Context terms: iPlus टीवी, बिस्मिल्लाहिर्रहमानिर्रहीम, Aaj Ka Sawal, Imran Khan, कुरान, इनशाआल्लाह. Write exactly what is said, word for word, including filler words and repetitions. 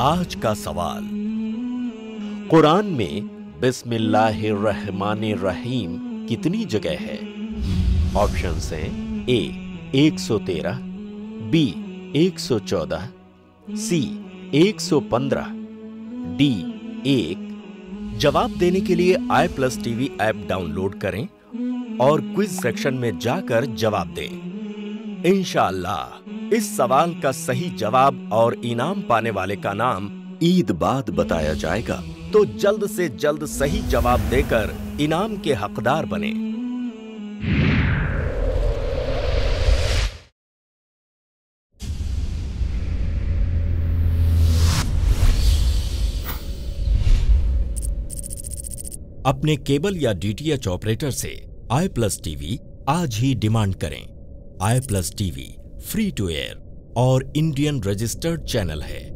आज का सवाल। कुरान में बिस्मिल्लाहिर्रहमानिर्रहीम कितनी जगह है? ऑप्शंस हैं ए एक सौ तेरह, बी एक सौ चौदह, सी एक सौ पंद्रह, डी एक। जवाब देने के लिए iPlus टीवी ऐप डाउनलोड करें और क्विज सेक्शन में जाकर जवाब दें। इनशाआल्लाह इस सवाल का सही जवाब और इनाम पाने वाले का नाम ईद बाद बताया जाएगा, तो जल्द से जल्द सही जवाब देकर इनाम के हकदार बने। अपने केबल या डी टी एच ऑपरेटर से iPlus टीवी आज ही डिमांड करें। iPlus टीवी free to air और इंडियन रजिस्टर्ड चैनल है।